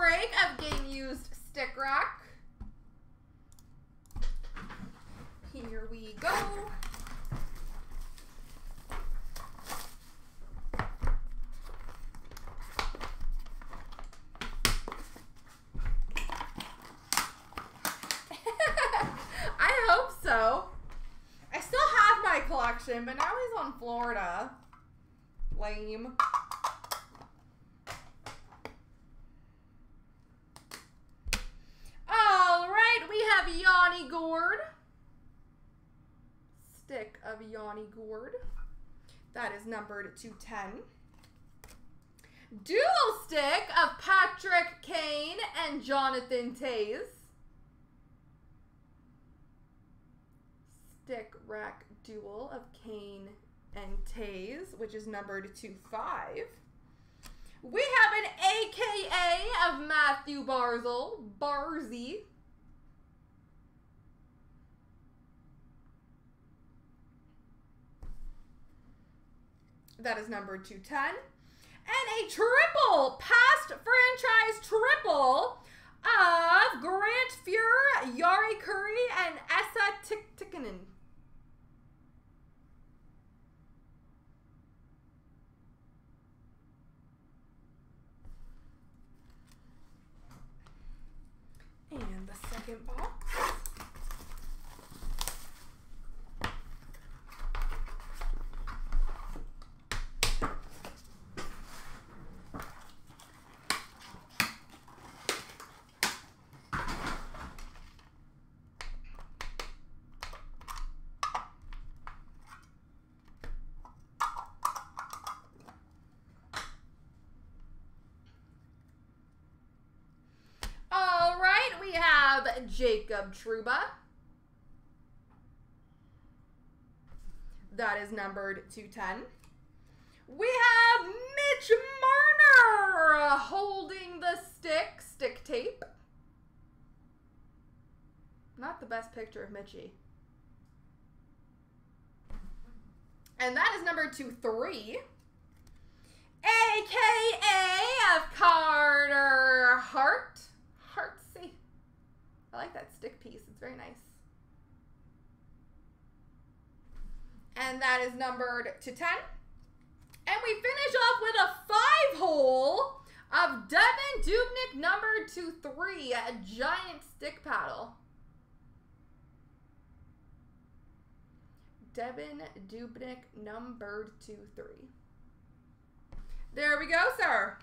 break of Game Used Stick Rack. Here we go. I hope so. I still have my collection, but now he's on Florida. Lame. All right, we have Yanni Gourd. Stick of Yanni Gourd. That is numbered to 10. Dual stick of Patrick Kane and Jonathan Toews. Stick rack dual of Kane and Toews, which is numbered to 5. We have an AKA of Matthew Barzel, Barzy. That is numbered to 10. And a triple, past franchise triple of Grant Fuhr, Yari Curry, and Esa Tikkanen. And the second box. Jacob Truba. That is numbered to 10. We have Mitch Marner holding the stick tape. Not the best picture of Mitchie. And that is numbered to 3. AKA of Carter Hart. I like that stick piece. It's very nice. And that is numbered to 10. And we finish off with a 5-hole of Devan Dubnyk numbered to 3, a giant stick paddle. Devan Dubnyk numbered to 3. There we go, sir.